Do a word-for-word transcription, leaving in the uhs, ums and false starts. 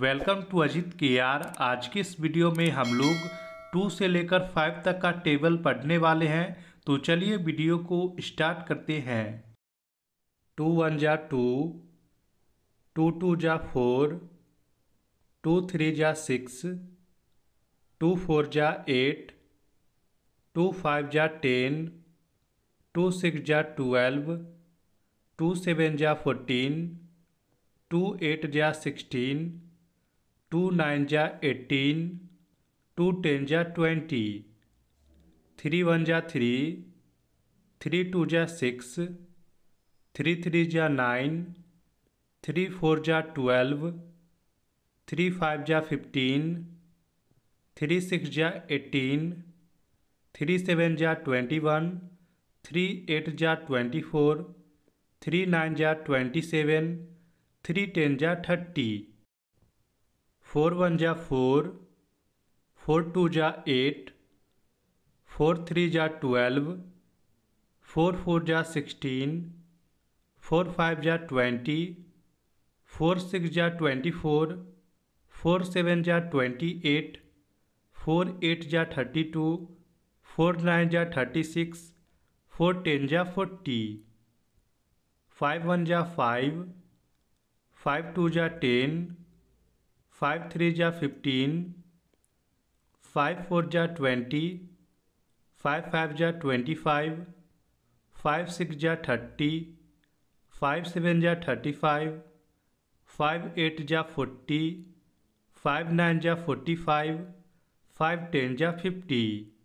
Welcome to Ajit K R. आज के इस वीडियो में हम लोग टू से लेकर फाइव तक का टेबल पढ़ने वाले हैं, तो चलिए वीडियो को स्टार्ट करते हैं। टू वन जा टू, टू टू जा फोर, टू थ्री जा सिक्स, टू फोर जा एट, टू फाइव जा टेन, टू सिक्स जा ट्वेल्व, टू सेवन जा फोर्टीन, टू एट जा सिक्सटीन, टू नाइन जा एटीन, टू टेन जा ट्वेंटी, थ्री वन जा थ्री, थ्री टू जा सिक्स, थ्री थ्री जा नाइन, थ्री फोर जा ट्वेल्व, थ्री फाइव जा फिफ्टीन, थ्री सिक्स जा एटीन, थ्री सेवन जा ट्वेंटी वन, थ्री एट जा ट्वेंटी फोर, थ्री नाइन जा ट्वेंटी सेवन, थ्री टेन जा थर्टी, फोर वन जा फोर, फोर टू जा एट, फोर थ्री जा ट्वेल्व, फोर फोर जा सिक्सटीन, फोर फाइव जा ट्वेंटी, फोर सिक्स जा ट्वेंटी फोर, फोर सेवन जा ट्वेंटी एट, फोर एट जा थर्टी टू, फोर नाइन जा थर्टी सिक्स, फोर टेन जा forty, five one जा five, five two जा ten, five three जा fifteen, five four जा twenty, five five जा twenty five, five six जा thirty, five seven जा थर्टी फाइव, फाइव एट जा फोर्टी, फाइव नाइन जा फोर्टी फाइव, फाइव टेन जा फिफ्टी।